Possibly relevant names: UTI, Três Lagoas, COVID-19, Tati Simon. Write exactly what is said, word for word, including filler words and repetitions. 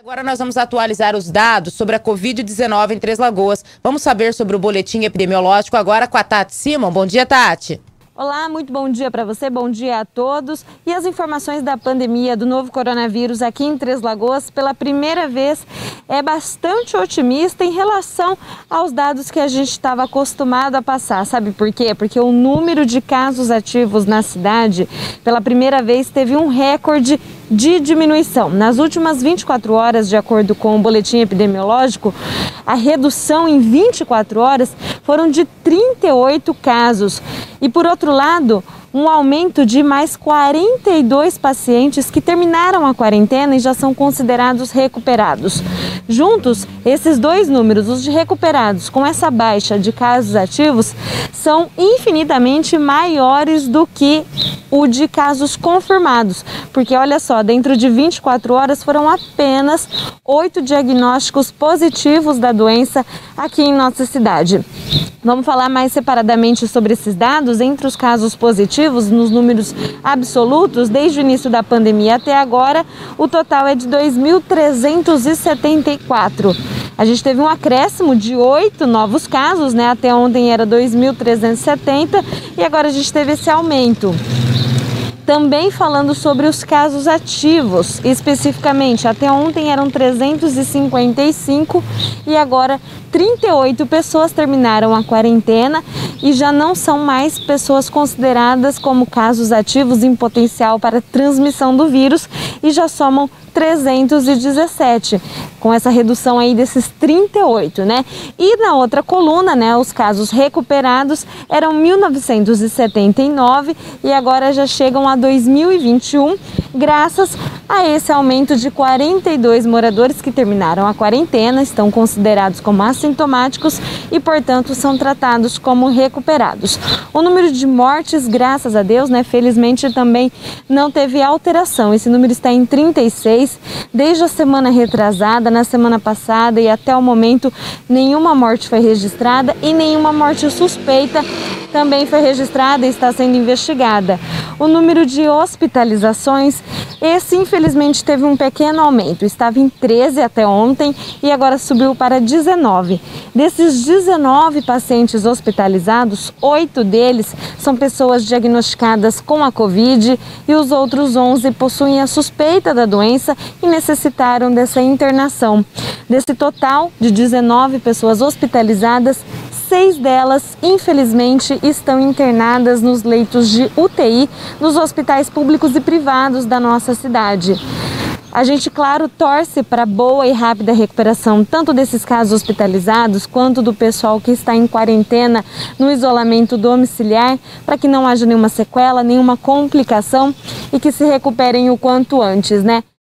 Agora nós vamos atualizar os dados sobre a covid dezenove em Três Lagoas. Vamos saber sobre o boletim epidemiológico agora com a Tati Simon. Bom dia, Tati. Olá, muito bom dia para você, bom dia a todos. E as informações da pandemia do novo coronavírus aqui em Três Lagoas, pela primeira vez, é bastante otimista em relação aos dados que a gente estava acostumado a passar. Sabe por quê? Porque o número de casos ativos na cidade, pela primeira vez, teve um recorde de diminuição. Nas últimas vinte e quatro horas, de acordo com o boletim epidemiológico, a redução em vinte e quatro horas foram de trinta e oito casos. E por outro lado, um aumento de mais quarenta e dois pacientes que terminaram a quarentena e já são considerados recuperados. Juntos, esses dois números, os de recuperados com essa baixa de casos ativos, são infinitamente maiores do que o de casos confirmados, porque olha só, dentro de vinte e quatro horas foram apenas oito diagnósticos positivos da doença aqui em nossa cidade. Vamos falar mais separadamente sobre esses dados. Entre os casos positivos, nos números absolutos, desde o início da pandemia até agora, o total é de dois mil trezentos e setenta e quatro. A gente teve um acréscimo de oito novos casos, né? Até ontem era dois mil trezentos e setenta e agora a gente teve esse aumento. Também falando sobre os casos ativos, especificamente, até ontem eram trezentos e cinquenta e cinco e agora trinta e oito pessoas terminaram a quarentena e já não são mais pessoas consideradas como casos ativos em potencial para transmissão do vírus e já somam trezentos e dezessete, com essa redução aí desses trinta e oito, né? E na outra coluna, né, os casos recuperados eram mil novecentos e setenta e nove e agora já chegam a dois mil e vinte e um, graças a esse aumento de quarenta e dois moradores que terminaram a quarentena, estão considerados como assintomáticos e, portanto, são tratados como recuperados. O número de mortes, graças a Deus, né, felizmente também não teve alteração. Esse número está em trinta e seis. Desde a semana retrasada, na semana passada e até o momento, nenhuma morte foi registrada e nenhuma morte suspeita também foi registrada e está sendo investigada. O número de hospitalizações, esse infelizmente teve um pequeno aumento, estava em treze até ontem e agora subiu para dezenove. Desses dezenove pacientes hospitalizados, oito deles são pessoas diagnosticadas com a Covid e os outros onze possuem a suspeita da doença e necessitaram dessa internação. Desse total de dezenove pessoas hospitalizadas, seis delas, infelizmente, estão internadas nos leitos de U T I, nos hospitais públicos e privados da nossa cidade. A gente, claro, torce para boa e rápida recuperação, tanto desses casos hospitalizados, quanto do pessoal que está em quarentena, no isolamento domiciliar, para que não haja nenhuma sequela, nenhuma complicação e que se recuperem o quanto antes, né?